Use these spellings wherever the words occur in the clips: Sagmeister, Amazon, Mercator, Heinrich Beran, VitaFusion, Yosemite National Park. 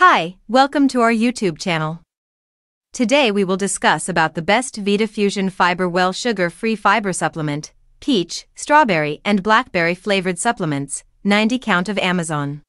Hi, welcome to our YouTube channel. Today we will discuss about the best VitaFusion Fiber Well Sugar-Free Fiber Supplement, Peach, Strawberry and Blackberry Flavored Supplements, 90 Count of Amazon.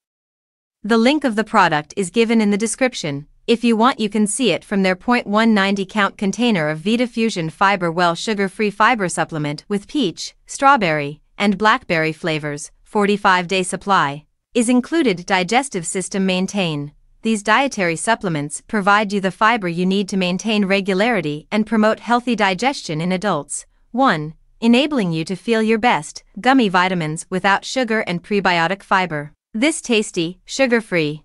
The link of the product is given in the description. If you want you can see it from their 0.190 count container of VitaFusion Fiber Well Sugar-Free Fiber Supplement with peach, strawberry, and blackberry flavors, 45-day supply, is included. Digestive system maintain. These dietary supplements provide you the fiber you need to maintain regularity and promote healthy digestion in adults. 1. Enabling you to feel your best. Gummy vitamins without sugar and prebiotic fiber. This tasty, sugar-free,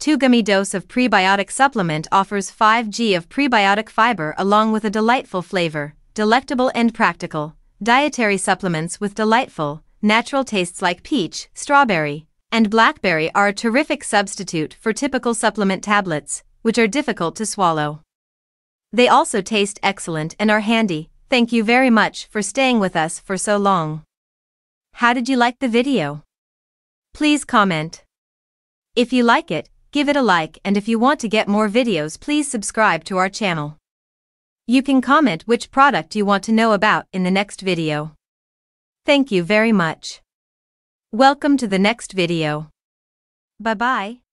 2-gummy dose of prebiotic supplement offers 5g of prebiotic fiber along with a delightful flavor, delectable and practical. Dietary supplements with delightful, natural tastes like peach, strawberry, and blackberry are a terrific substitute for typical supplement tablets, which are difficult to swallow. They also taste excellent and are handy. Thank you very much for staying with us for so long. How did you like the video? Please comment. If you like it, give it a like, and if you want to get more videos please subscribe to our channel. You can comment which product you want to know about in the next video. Thank you very much. Welcome to the next video. Bye bye.